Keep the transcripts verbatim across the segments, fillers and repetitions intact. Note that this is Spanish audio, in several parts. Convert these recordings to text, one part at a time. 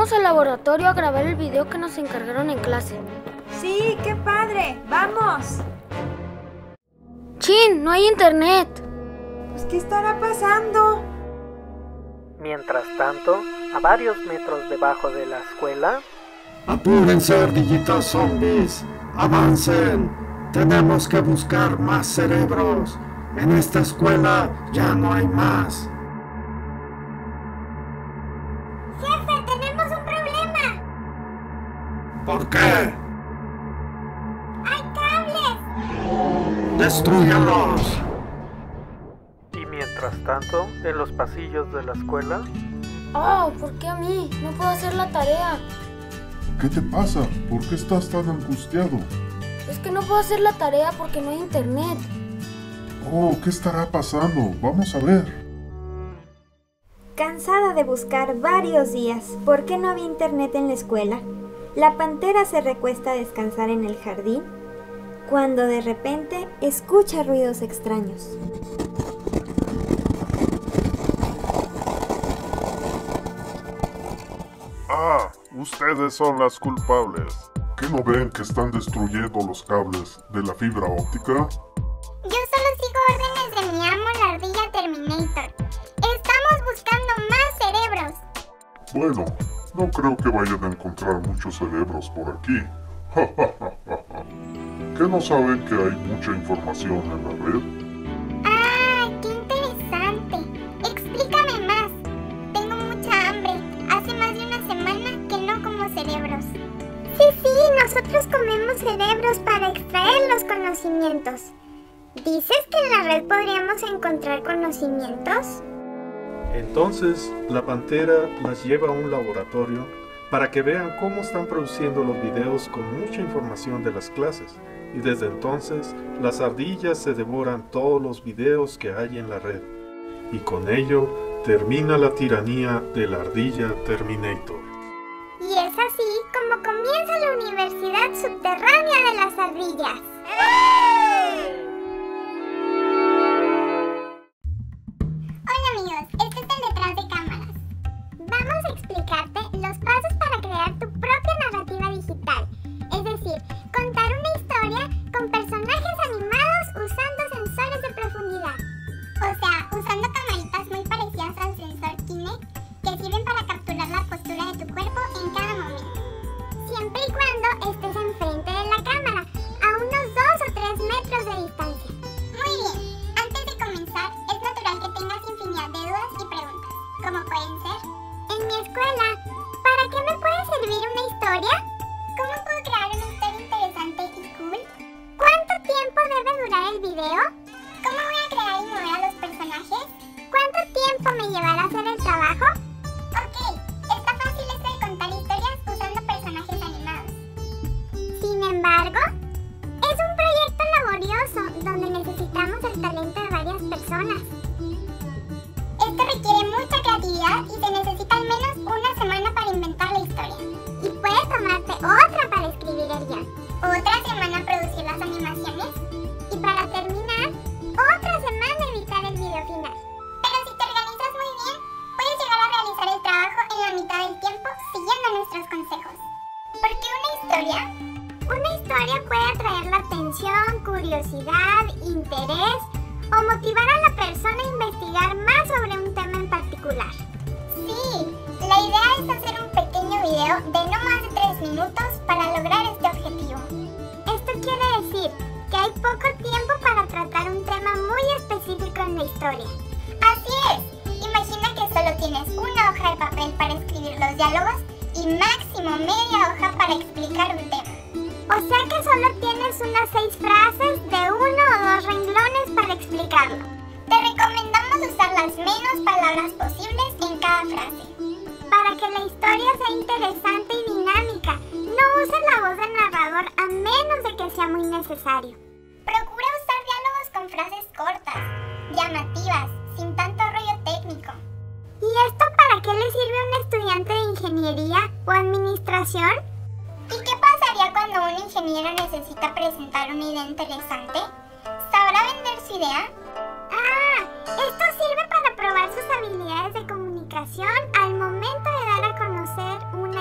Vamos al laboratorio a grabar el video que nos encargaron en clase. ¡Sí, qué padre! ¡Vamos! ¡Chin! ¡No hay internet! Pues, ¿qué estará pasando? Mientras tanto, a varios metros debajo de la escuela... ¡Apúrense, ardillitos zombies! ¡Avancen! ¡Tenemos que buscar más cerebros! ¡En esta escuela ya no hay más! ¡Jefe, tenemos un problema! ¿Por qué? ¡Hay cables! ¡Destrúyanlos! Y mientras tanto, en los pasillos de la escuela... ¡Oh! ¿Por qué a mí? No puedo hacer la tarea. ¿Qué te pasa? ¿Por qué estás tan angustiado? Es que no puedo hacer la tarea porque no hay internet. Oh, ¿qué estará pasando? Vamos a ver. Cansada de buscar varios días, ¿por qué no había internet en la escuela? La pantera se recuesta a descansar en el jardín, cuando de repente escucha ruidos extraños. Ah, ustedes son las culpables. ¿Qué no ven que están destruyendo los cables de la fibra óptica? Yo solo sigo órdenes de mi amo, la ardilla Terminator. Estamos buscando más cerebros. Bueno, no creo que vayan a encontrar muchos cerebros por aquí. ¿Qué no saben que hay mucha información en la red? ¡Ah, qué interesante! Explícame más. Tengo mucha hambre. Hace más de una semana que no como cerebros. Sí, sí, nosotros comemos cerebros para extraer los conocimientos. ¿Dices que en la red podríamos encontrar conocimientos? Entonces, la pantera las lleva a un laboratorio para que vean cómo están produciendo los videos con mucha información de las clases. Y desde entonces, las ardillas se devoran todos los videos que hay en la red. Y con ello, termina la tiranía de la ardilla Terminator. Y es así como comienza la Universidad Subterránea de las Ardillas. ¡Ey! Al momento de dar a conocer una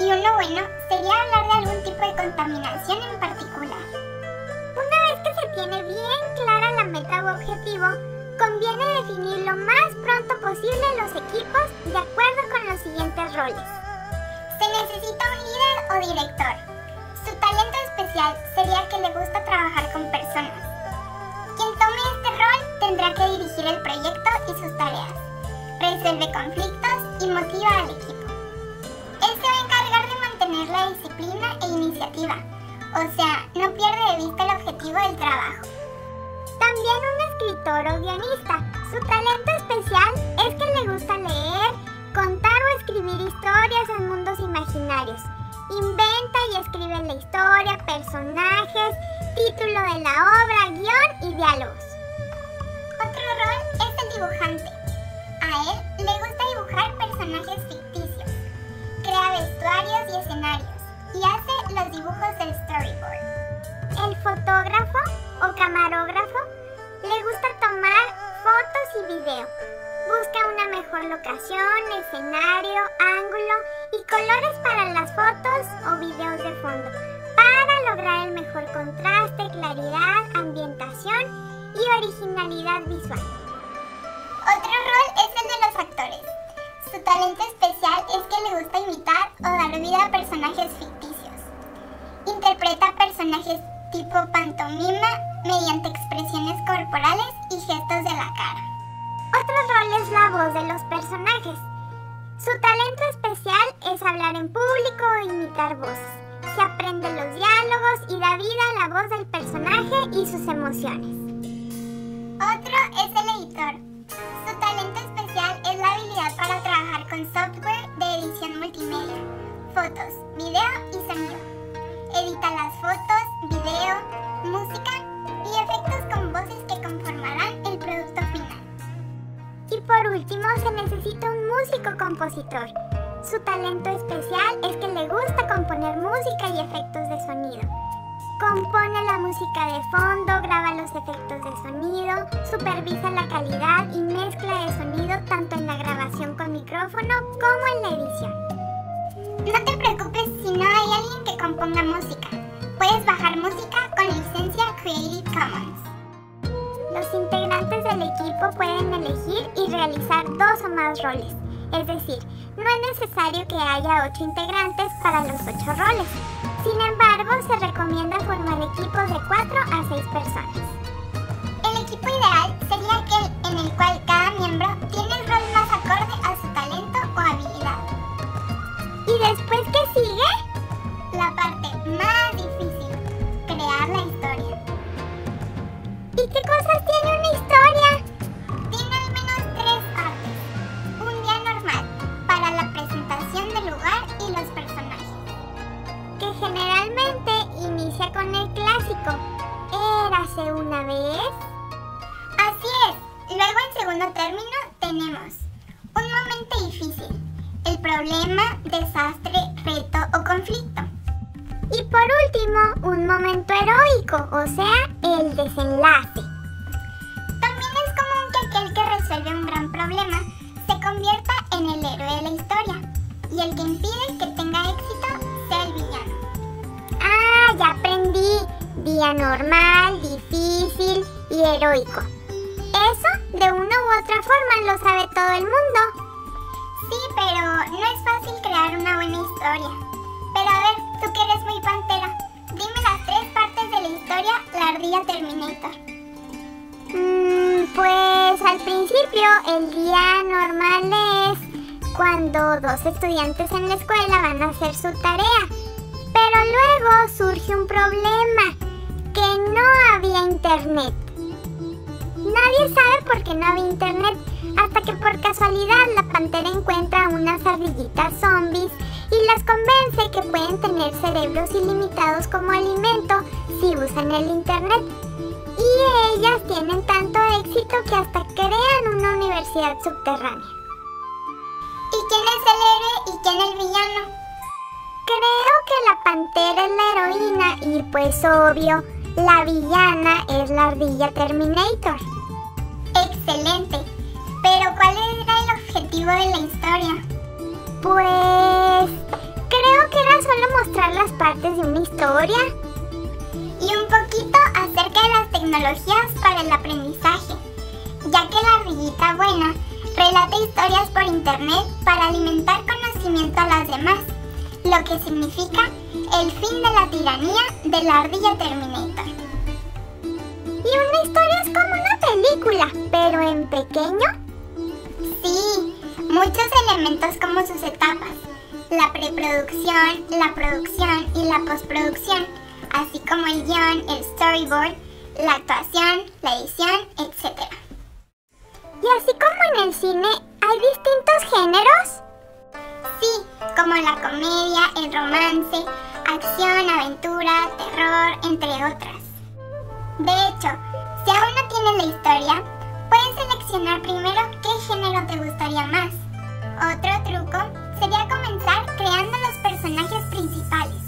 Y lo bueno sería hablar de algún tipo de contaminación en particular. Una vez que se tiene bien clara la meta u objetivo, conviene definir lo más pronto posible los equipos de acuerdo con los siguientes roles. Se necesita un líder o director. Su talento especial sería que le gusta trabajar con personas. Quien tome este rol tendrá que dirigir el proyecto y sus tareas, resuelve conflictos y motiva al equipo. Él se va a encargar de mantener la disciplina e iniciativa, o sea, no pierde de vista el objetivo del trabajo. También un escritor o guionista. Su talento especial es que le gusta leer, contar o escribir historias en mundos imaginarios. Inventa y escribe la historia, personajes, título de la obra, guión y diálogos. Otro rol es el dibujante. A él le gusta dibujar personajes ficticios, crea vestuarios y escenarios y hace los dibujos del storyboard. El fotógrafo o camarógrafo le gusta tomar fotos y video. Busca una mejor locación, escenario, ángulo y colores para las fotos o videos de fondo para lograr el mejor contraste, claridad, ambientación y originalidad visual. Otro rol es el de los actores. Su talento especial es que le gusta imitar o dar vida a personajes ficticios. Interpreta personajes tipo pantomima mediante expresiones corporales y gestos de la cara. Otro rol es la voz de los personajes. Su talento especial es hablar en público e imitar voces. Se aprende los diálogos y da vida a la voz del personaje y sus emociones. Otro es el editor. Su talento especial es la habilidad para trabajar con software de edición multimedia, fotos, video y sonido. Edita las fotos, video, música y efectos con voces que conformarán el producto final. Y por último, se necesita un músico compositor. Su talento especial es que le gusta componer música y efectos de sonido. Compone la música de fondo, graba los efectos de sonido, supervisa la calidad y mezcla de sonido tanto en la grabación con micrófono como en la edición. No te preocupes si no hay alguien que componga música. Puedes bajar música con licencia Creative Commons. Los integrantes del equipo pueden elegir y realizar dos o más roles. Es decir, no es necesario que haya ocho integrantes para los ocho roles. Sin embargo, se recomienda formar equipos de cuatro a seis personas. El equipo ideal sería aquel en el cual cada miembro tiene el rol más acorde a su talento o habilidad. ¿Y después qué sigue? La parte más difícil, crear la historia. ¿Y qué cosas tiene una historia? Tiene al menos tres partes. Un día normal, para la presentación del lugar y los personajes, que generalmente inicia con el clásico érase una vez. Así es. Luego, en segundo término, tenemos un momento difícil, el problema, desastre, reto o conflicto. Y por último, un momento heroico, o sea, el desenlace. También es común que aquel que resuelve un gran problema se convierta en el héroe de la historia y el que impide que tenga éxito sea el villano. ¡Ah, ya aprendí! Día normal, difícil y heroico. Eso, de una u otra forma, lo sabe todo el mundo. Sí, pero no es fácil crear una buena historia. Pero a ver, tú que eres muy pantera, dime las tres partes de la historia La Ardilla Terminator. Mm, pues al principio el día normal es cuando dos estudiantes en la escuela van a hacer su tarea. Pero luego surge un problema, que no había internet. Nadie sabe por qué no había internet, hasta que por casualidad la pantera encuentra unas ardillitas zombies y las convence que pueden tener cerebros ilimitados como alimento si usan el internet. Y ellas tienen tanto éxito que hasta crean una universidad subterránea. ¿Y quién es el héroe y quién el villano? Creo que la pantera es la heroína y, pues obvio, la villana es la ardilla Terminator. ¡Excelente! ¿Pero cuál era el objetivo de la historia? Pues creo que historia y un poquito acerca de las tecnologías para el aprendizaje, ya que La Rillita Buena relata historias por internet para alimentar conocimiento a las demás, lo que significa el fin de la tiranía de la ardilla Terminator. Y una historia es como una película, pero en pequeño. Sí, muchos elementos como sus etapas, la preproducción, la producción y la postproducción, así como el guión, el storyboard, la actuación, la edición, etcétera. Y así como en el cine, ¿hay distintos géneros? Sí, como la comedia, el romance, acción, aventura, terror, entre otras. De hecho, si aún no tienes la historia, puedes seleccionar primero qué género te gustaría más. Otro truco sería comenzar creando los personajes principales.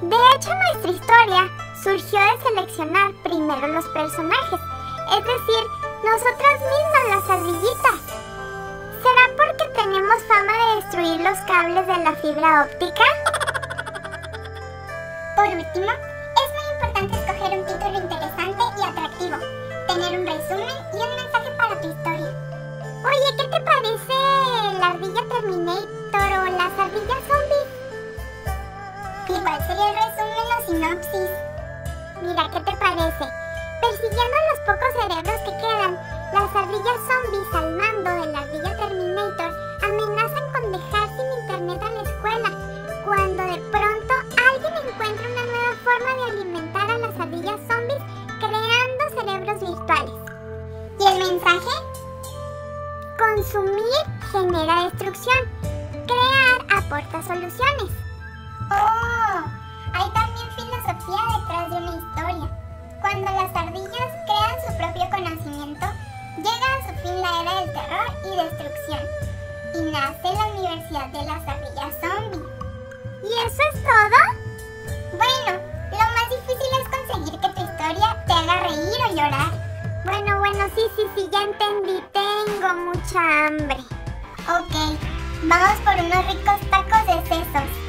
De hecho, nuestra historia surgió de seleccionar primero los personajes, es decir, nosotras mismas las ardillitas. ¿Será porque tenemos fama de destruir los cables de la fibra óptica? Por último, es muy importante escoger un título interesante y atractivo, tener un resumen y un mensaje para tu historia. Oye, ¿qué te parece La Ardilla Terminator o Las Ardillas Zombies? ¿Y cuál sería el resumen o sinopsis? Mira, ¿qué te parece? Persiguiendo a los pocos cerebros que quedan, las ardillas zombies al mando de La Ardilla Terminator amenazan con dejar sin internet a la escuela, cuando de pronto alguien encuentra una nueva forma de alimentar a las ardillas zombies creando cerebros virtuales. ¿Y el mensaje? Consumir genera destrucción, crear aporta soluciones. ¡Oh! Hay también filosofía detrás de una historia. Cuando las ardillas crean su propio conocimiento, llega a su fin la era del terror y destrucción, y nace la Universidad de las Ardillas Zombie. ¿Y eso es todo? Bueno, lo más difícil es conseguir que tu historia te haga reír o llorar. Bueno, bueno, sí, sí, sí, ya entendí. Tengo mucha hambre. Ok, vamos por unos ricos tacos de sesos.